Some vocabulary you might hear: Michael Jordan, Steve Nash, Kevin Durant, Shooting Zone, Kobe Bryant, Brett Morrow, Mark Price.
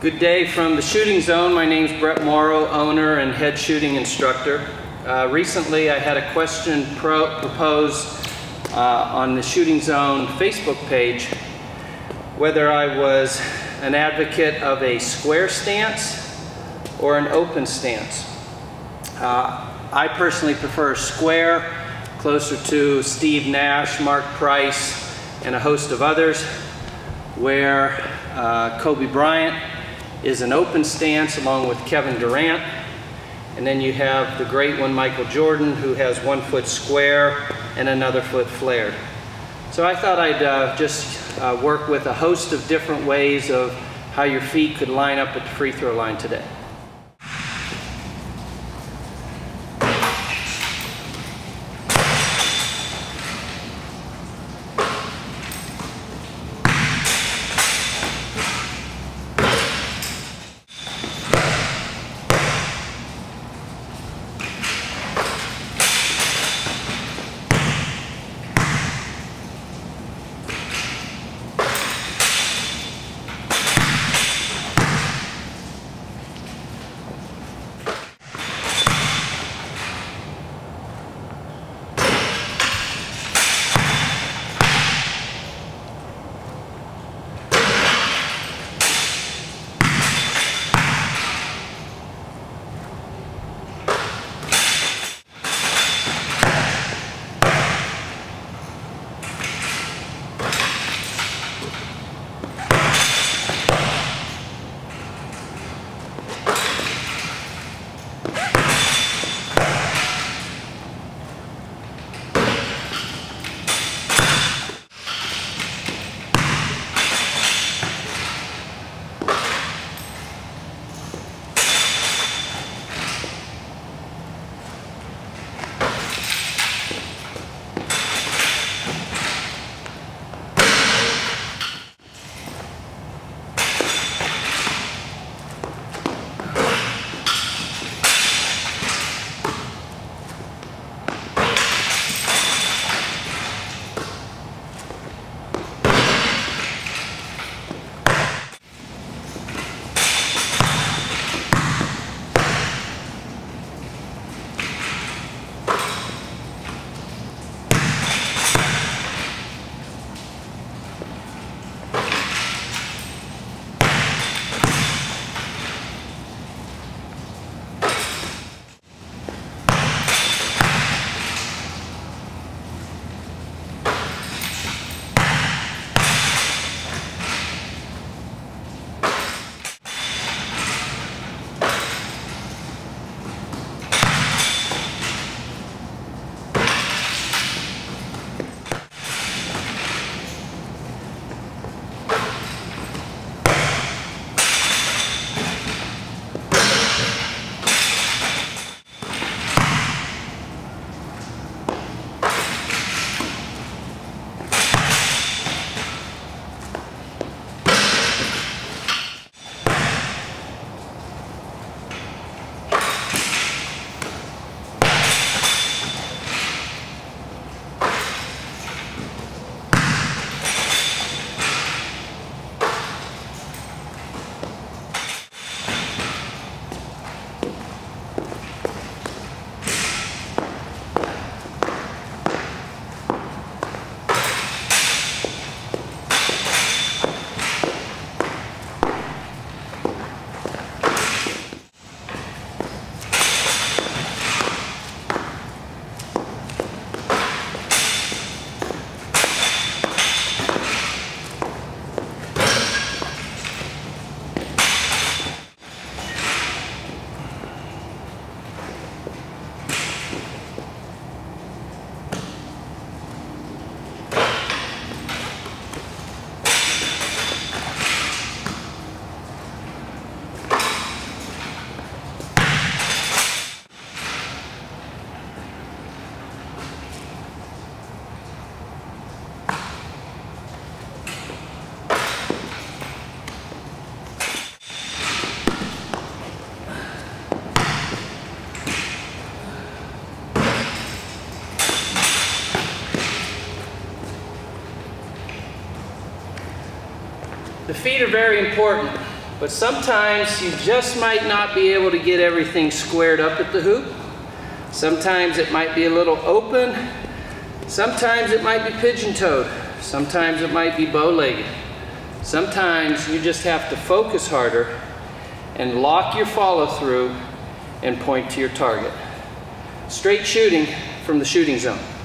Good day from the Shooting Zone. My name's Brett Morrow, owner and head shooting instructor. Recently I had a question proposed on the Shooting Zone Facebook page whether I was an advocate of a square stance or an open stance. I personally prefer square, closer to Steve Nash, Mark Price, and a host of others, where Kobe Bryant is an open stance along with Kevin Durant. And then you have the great one, Michael Jordan, who has 1 foot square and another foot flared. So I thought I'd just work with a host of different ways of how your feet could line up at the free throw line today. The feet are very important. But sometimes you just might not be able to get everything squared up at the hoop. Sometimes it might be a little open. Sometimes it might be pigeon-toed. Sometimes it might be bow-legged. Sometimes you just have to focus harder and lock your follow-through and point to your target. Straight shooting from the shooting zone.